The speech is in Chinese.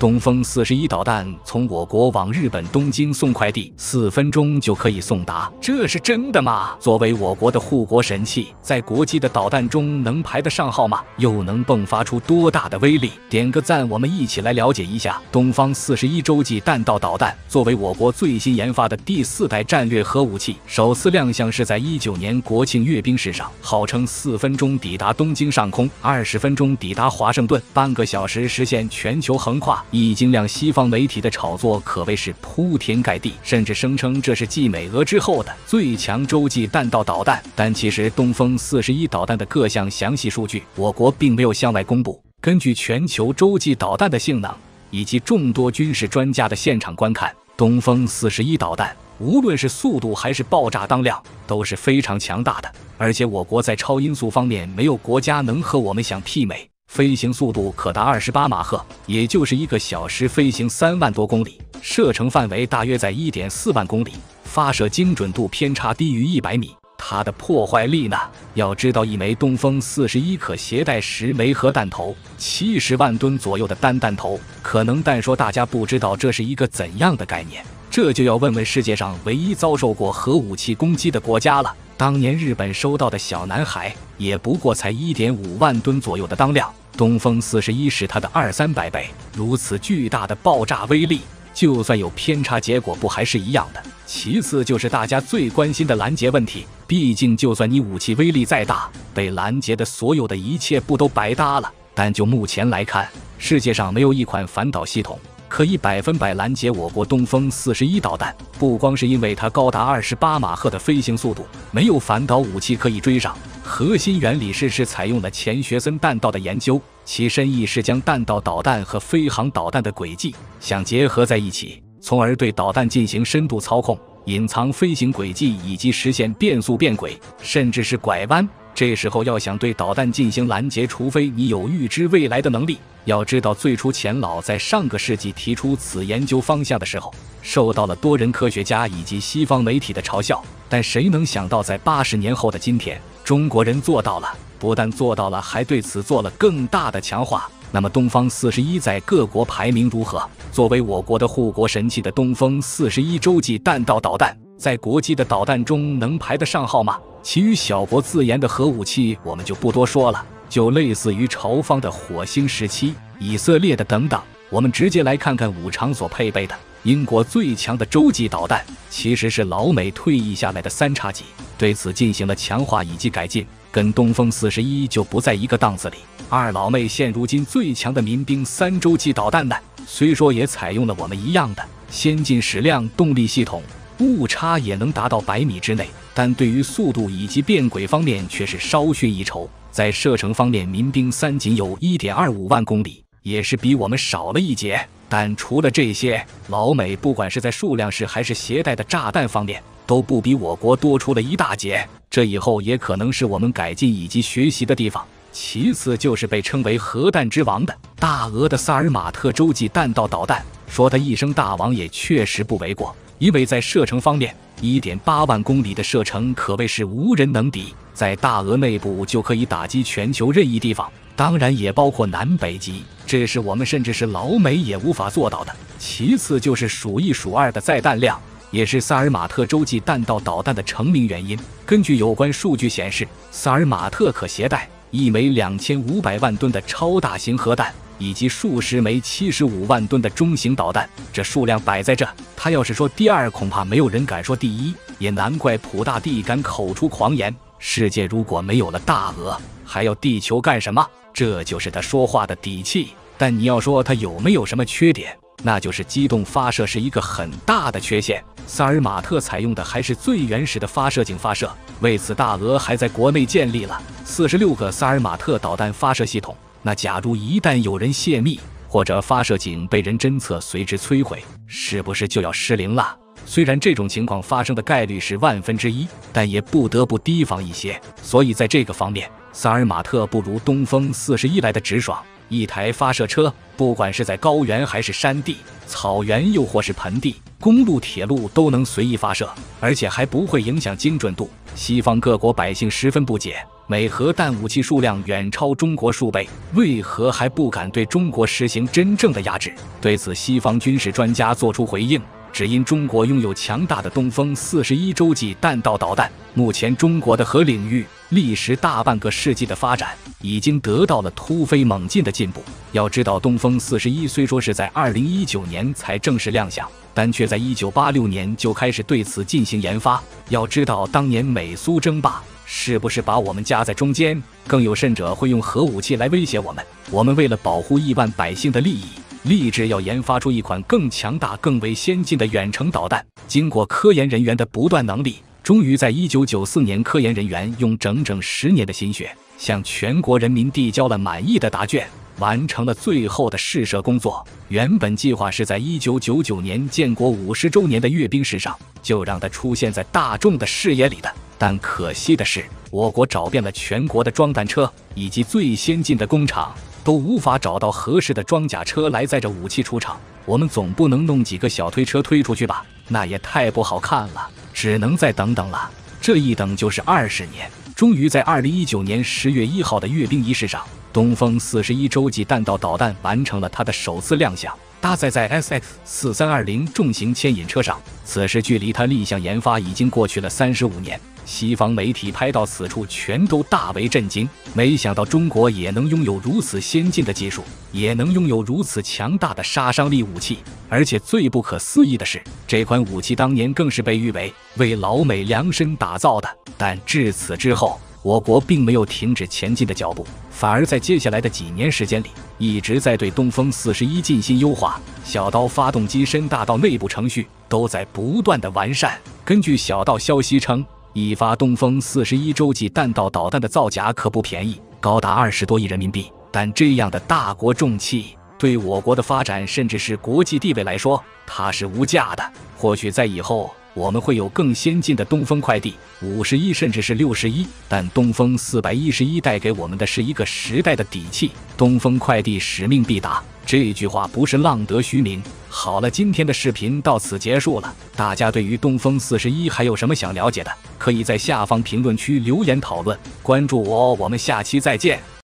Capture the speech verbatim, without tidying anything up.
东风四十一导弹从我国往日本东京送快递，四分钟就可以送达，这是真的吗？作为我国的护国神器，在国际的导弹中能排得上号吗？又能迸发出多大的威力？点个赞，我们一起来了解一下东方四十一洲际弹道导弹。作为我国最新研发的第四代战略核武器，首次亮相是在一九年国庆阅兵式上，号称四分钟抵达东京上空，二十分钟抵达华盛顿，半个小时实现全球横跨。 已经让西方媒体的炒作可谓是铺天盖地，甚至声称这是继美俄之后的最强洲际弹道导弹。但其实，东风四十一导弹的各项详细数据，我国并没有向外公布。根据全球洲际导弹的性能以及众多军事专家的现场观看，东风四十一导弹无论是速度还是爆炸当量都是非常强大的。而且，我国在超音速方面，没有国家能和我们相媲美。 飞行速度可达二十八马赫，也就是一个小时飞行三万多公里，射程范围大约在 一点四万公里，发射精准度偏差低于一百米。它的破坏力呢？要知道，一枚东风四十一可携带十枚核弹头， 七十万吨左右的单弹头。可能但说大家不知道这是一个怎样的概念，这就要问问世界上唯一遭受过核武器攻击的国家了。 当年日本收到的小男孩也不过才 一点五万吨左右的当量，东风四十一是它的二三百倍。如此巨大的爆炸威力，就算有偏差，结果不还是一样的？其次就是大家最关心的拦截问题，毕竟就算你武器威力再大，被拦截的所有的一切不都白搭了？但就目前来看，世界上没有一款反导系统 可以百分百拦截我国东风四十一导弹，不光是因为它高达二十八马赫的飞行速度，没有反导武器可以追上。核心原理是是采用了钱学森弹道的研究，其深意是将弹道导弹和飞航导弹的轨迹想结合在一起，从而对导弹进行深度操控，隐藏飞行轨迹以及实现变速变轨，甚至是拐弯。 这时候要想对导弹进行拦截，除非你有预知未来的能力。要知道，最初钱老在上个世纪提出此研究方向的时候，受到了多人科学家以及西方媒体的嘲笑。但谁能想到，在八十年后的今天，中国人做到了，不但做到了，还对此做了更大的强化。 那么，东方四十一在各国排名如何？作为我国的护国神器的东风四十一洲际弹道导弹，在国际的导弹中能排得上号吗？其余小国自研的核武器我们就不多说了，就类似于朝方的火星十七、以色列的等等。我们直接来看看武昌所配备的英国最强的洲际导弹，其实是老美退役下来的三叉戟，对此进行了强化以及改进，跟东风四十一就不在一个档次里。 二老妹现如今最强的民兵三洲际导弹呢，虽说也采用了我们一样的先进矢量动力系统，误差也能达到百米之内，但对于速度以及变轨方面却是稍逊一筹。在射程方面，民兵三仅有 一点二五万公里，也是比我们少了一截。但除了这些，老美不管是在数量上还是携带的炸弹方面，都不比我国多出了一大截。这以后也可能是我们改进以及学习的地方。 其次就是被称为核弹之王的大俄的萨尔马特洲际弹道导弹，说它一声大王也确实不为过。因为在射程方面， 一点八万公里的射程可谓是无人能敌，在大俄内部就可以打击全球任意地方，当然也包括南北极，这是我们甚至是老美也无法做到的。其次就是数一数二的载弹量，也是萨尔马特洲际弹道导弹的成名原因。根据有关数据显示，萨尔马特可携带 一枚两千五百万吨的超大型核弹，以及数十枚七十五万吨的中型导弹，这数量摆在这，他要是说第二，恐怕没有人敢说第一，也难怪普大帝敢口出狂言：世界如果没有了大俄，还要地球干什么？这就是他说话的底气。但你要说他有没有什么缺点，那就是机动发射是一个很大的缺陷。萨尔马特采用的还是最原始的发射井发射，为此大俄还在国内建立了 四十六个萨尔马特导弹发射系统，那假如一旦有人泄密，或者发射井被人侦测，随之摧毁，是不是就要失灵了？虽然这种情况发生的概率是万分之一，但也不得不提防一些。所以在这个方面，萨尔马特不如东风四十一来的直爽。一台发射车，不管是在高原还是山地、草原，又或是盆地、 公路、铁路都能随意发射，而且还不会影响精准度。西方各国百姓十分不解，美核弹武器数量远超中国数倍，为何还不敢对中国实行真正的压制？对此，西方军事专家作出回应：只因中国拥有强大的东风四十一洲际弹道导弹。目前，中国的核领域历时大半个世纪的发展，已经得到了突飞猛进的进步。要知道，东风四十一虽说是在二零一九年才正式亮相， 但却在一九八六年就开始对此进行研发。要知道，当年美苏争霸，是不是把我们夹在中间？更有甚者，会用核武器来威胁我们。我们为了保护亿万百姓的利益，立志要研发出一款更强大、更为先进的远程导弹。经过科研人员的不断努力，终于在一九九四年，科研人员用整整十年的心血，向全国人民递交了满意的答卷， 完成了最后的试射工作。原本计划是在一九九九年建国五十周年的阅兵式上，就让它出现在大众的视野里的。但可惜的是，我国找遍了全国的装弹车以及最先进的工厂，都无法找到合适的装甲车来载着武器出场。我们总不能弄几个小推车推出去吧？那也太不好看了，只能再等等了。这一等就是二十年。 终于在二零一九年十月一号的阅兵仪式上，东风四十一洲际弹道导弹完成了它的首次亮相，搭载在 S X 四三二零重型牵引车上。此时距离它立项研发已经过去了三十五年，西方媒体拍到此处全都大为震惊，没想到中国也能拥有如此先进的技术，也能拥有如此强大的杀伤力武器。而且最不可思议的是，这款武器当年更是被誉为为老美量身打造的。 但至此之后，我国并没有停止前进的脚步，反而在接下来的几年时间里，一直在对东风四十一进行优化。小刀发动机深大到内部程序都在不断的完善。根据小道消息称，一发东风四十一洲际弹道导弹的造价可不便宜，高达二十多亿人民币。但这样的大国重器， 对我国的发展，甚至是国际地位来说，它是无价的。或许在以后，我们会有更先进的东风快递五十一，甚至是六十一。但东风四一一带给我们的是一个时代的底气。东风快递使命必达，这句话不是浪得虚名。好了，今天的视频到此结束了。大家对于东风四十一还有什么想了解的，可以在下方评论区留言讨论。关注我，我们下期再见。